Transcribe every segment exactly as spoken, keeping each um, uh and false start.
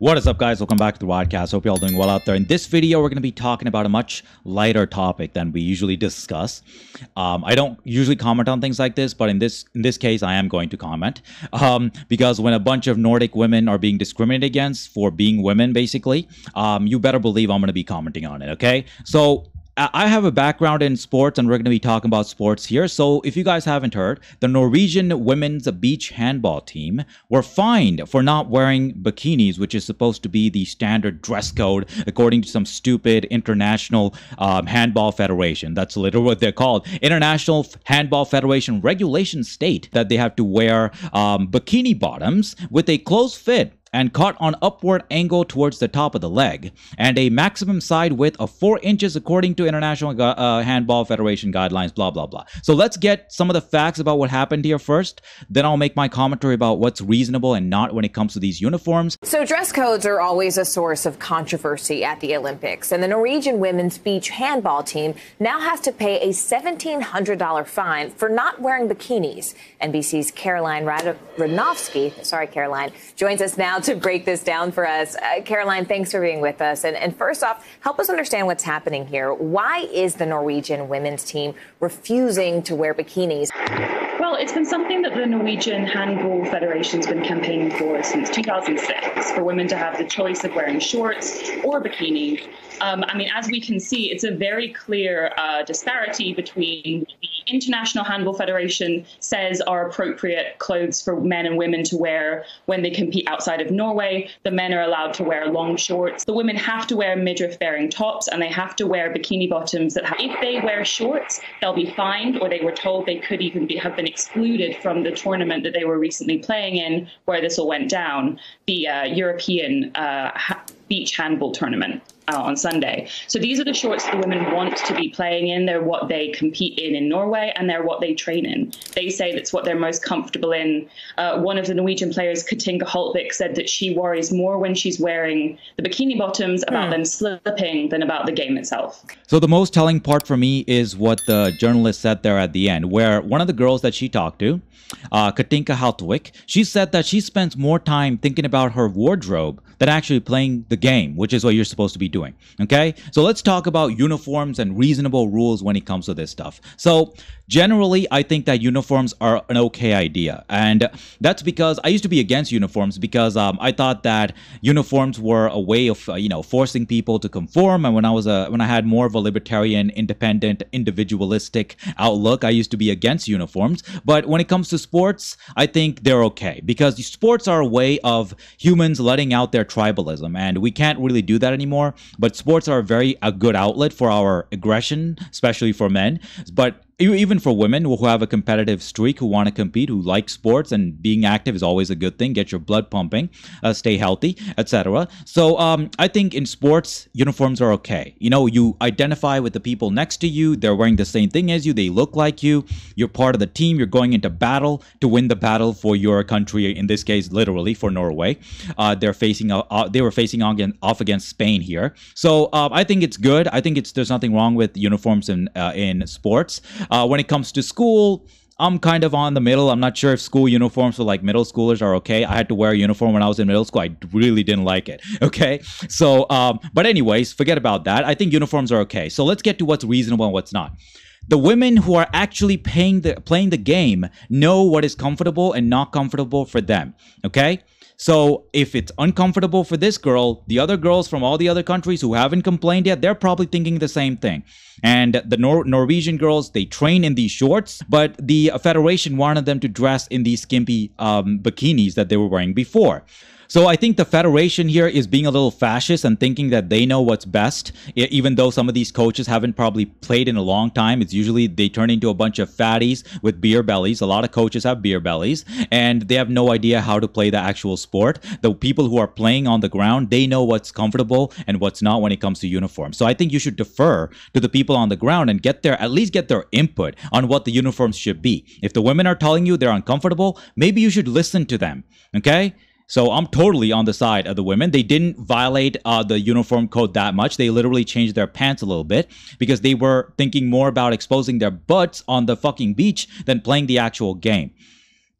What is up, guys? Welcome back to the podcast. Hope you're all doing well out there. In this video, we're going to be talking about a much lighter topic than we usually discuss. Um, I don't usually comment on things like this, but in this in this case, I am going to comment. Um, because when a bunch of Nordic women are being discriminated against for being women, basically, um, you better believe I'm going to be commenting on it, okay? So I have a background in sports, and we're going to be talking about sports here. So if you guys haven't heard, the Norwegian women's beach handball team were fined for not wearing bikinis, which is supposed to be the standard dress code, according to some stupid International um, Handball Federation. That's literally what they're called. International Handball Federation regulations state that they have to wear um, bikini bottoms with a closed fit and caught on upward angle towards the top of the leg, and a maximum side width of four inches according to International uh, Handball Federation guidelines, blah, blah, blah. So let's get some of the facts about what happened here first, then I'll make my commentary about what's reasonable and not when it comes to these uniforms. So dress codes are always a source of controversy at the Olympics, and the Norwegian women's beach handball team now has to pay a seventeen hundred dollar fine for not wearing bikinis. N B C's Caroline Radnofsky, sorry, Caroline, joins us now to break this down for us. Uh, Caroline, thanks for being with us. And, and first off, help us understand what's happening here. Why is the Norwegian women's team refusing to wear bikinis? Well, it's been something that the Norwegian Handball Federation's been campaigning for since two thousand six, for women to have the choice of wearing shorts or bikinis. Um, I mean, as we can see, it's a very clear uh, disparity between the International Handball Federation says are appropriate clothes for men and women to wear when they compete outside of Norway. The men are allowed to wear long shorts. The women have to wear midriff-bearing tops, and they have to wear bikini bottoms. That have, if they wear shorts, they'll be fined, or they were told they could even be, have been excluded from the tournament that they were recently playing in, where this all went down, the uh, European uh, ha beach handball tournament on Sunday. So these are the shorts the women want to be playing in. They're what they compete in in Norway, and they're what they train in. They say that's what they're most comfortable in. Uh, one of the Norwegian players, Katinka Haltvik, said that she worries more when she's wearing the bikini bottoms about mm. them slipping than about the game itself. So the most telling part for me is what the journalist said there at the end, where one of the girls that she talked to, uh, Katinka Haltvik, she said that she spends more time thinking about her wardrobe than actually playing the game, which is what you're supposed to be doing. Doing. Okay, so let's talk about uniforms and reasonable rules when it comes to this stuff. So generally, I think that uniforms are an okay idea, and that's because I used to be against uniforms because um, I thought that uniforms were a way of uh, you know forcing people to conform. And when I was a when I had more of a libertarian, independent, individualistic outlook, I used to be against uniforms. But when it comes to sports, I think they're okay because sports are a way of humans letting out their tribalism, and we can't really do that anymore. But sports are a very a good outlet for our aggression, especially for men. But even for women who have a competitive streak, who want to compete, who like sports, and being active is always a good thing. Get your blood pumping, uh, stay healthy, et cetera. So um, I think in sports, uniforms are okay. You know, you identify with the people next to you. They're wearing the same thing as you. They look like you. You're part of the team. You're going into battle to win the battle for your country. In this case, literally for Norway, uh, they're facing. Uh, they were facing off against Spain here. So uh, I think it's good. I think it's there's nothing wrong with uniforms in uh, in sports. Uh, when it comes to school, I'm kind of on the middle. I'm not sure if school uniforms for like middle schoolers are okay. I had to wear a uniform when I was in middle school. I really didn't like it. Okay. So, um, but anyways, forget about that. I think uniforms are okay. So let's get to what's reasonable and what's not. The women who are actually paying the, playing the game know what is comfortable and not comfortable for them. Okay. So if it's uncomfortable for this girl, the other girls from all the other countries who haven't complained yet, they're probably thinking the same thing. And the Nor Norwegian girls, they train in these shorts, but the federation wanted them to dress in these skimpy um, bikinis that they were wearing before. So I think the federation here is being a little fascist and thinking that they know what's best, even though some of these coaches haven't probably played in a long time. It's usually they turn into a bunch of fatties with beer bellies. A lot of coaches have beer bellies, and they have no idea how to play the actual sport. The people who are playing on the ground, they know what's comfortable and what's not when it comes to uniforms. So I think you should defer to the people on the ground and get their, at least get their input on what the uniforms should be. If the women are telling you they're uncomfortable, maybe you should listen to them, okay? So I'm totally on the side of the women. They didn't violate uh, the uniform code that much. They literally changed their pants a little bit because they were thinking more about exposing their butts on the fucking beach than playing the actual game.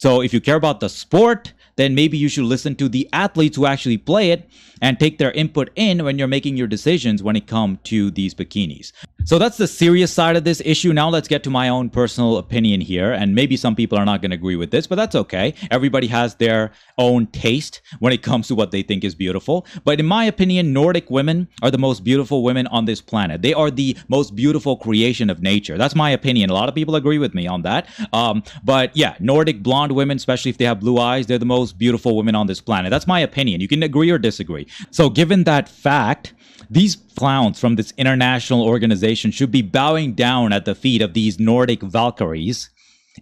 So if you care about the sport, then maybe you should listen to the athletes who actually play it and take their input in when you're making your decisions when it comes to these bikinis. So that's the serious side of this issue. Now let's get to my own personal opinion here. And maybe some people are not going to agree with this, but that's okay. Everybody has their own taste when it comes to what they think is beautiful. But in my opinion, Nordic women are the most beautiful women on this planet. They are the most beautiful creation of nature. That's my opinion. A lot of people agree with me on that. Um, but yeah, Nordic blonde women, especially if they have blue eyes, they're the most beautiful women on this planet. That's my opinion. You can agree or disagree. So given that fact, these clowns from this international organization should be bowing down at the feet of these Nordic Valkyries.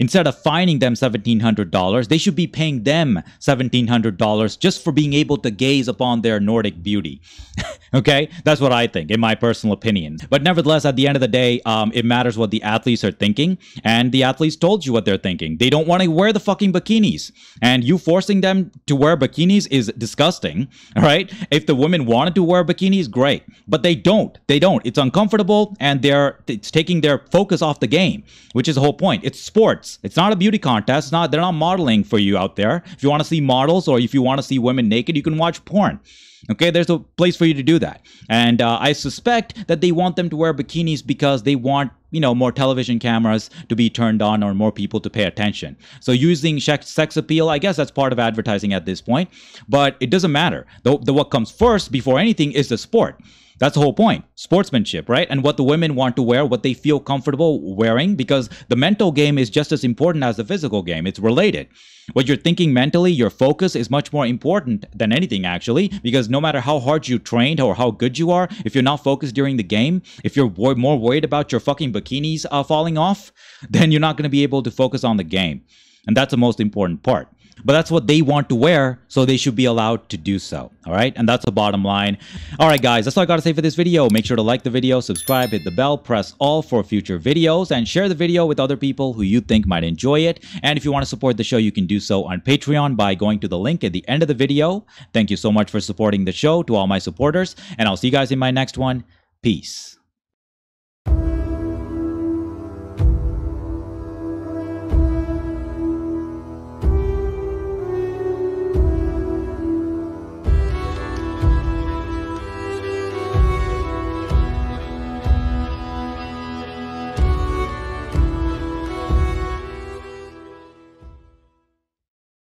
Instead of fining them seventeen hundred dollars, they should be paying them seventeen hundred dollars just for being able to gaze upon their Nordic beauty. Okay? That's what I think, in my personal opinion. But nevertheless, at the end of the day, um, it matters what the athletes are thinking, and the athletes told you what they're thinking. They don't want to wear the fucking bikinis, and you forcing them to wear bikinis is disgusting, right? If the women wanted to wear bikinis, great. But they don't. They don't. It's uncomfortable, and they're it's taking their focus off the game, which is the whole point. It's sport. It's not a beauty contest. It's not, they're not modeling for you out there. If you want to see models or if you want to see women naked, you can watch porn. Okay, there's a place for you to do that. And uh, I suspect that they want them to wear bikinis because they want, you know, more television cameras to be turned on or more people to pay attention. So using sex appeal, I guess that's part of advertising at this point. But it doesn't matter. The, the, what comes first before anything is the sport. That's the whole point. Sportsmanship, right? And what the women want to wear, what they feel comfortable wearing, because the mental game is just as important as the physical game. It's related. What you're thinking mentally, your focus is much more important than anything, actually, because no matter how hard you trained or how good you are, if you're not focused during the game, if you're wor- more worried about your fucking bikinis uh, falling off, then you're not going to be able to focus on the game. And that's the most important part. But that's what they want to wear, so they should be allowed to do so. All right? And that's the bottom line. All right, guys, that's all I got to say for this video. Make sure to like the video, subscribe, hit the bell, press all for future videos, and share the video with other people who you think might enjoy it. And if you want to support the show, you can do so on Patreon by going to the link at the end of the video. Thank you so much for supporting the show, to all my supporters, and I'll see you guys in my next one. Peace.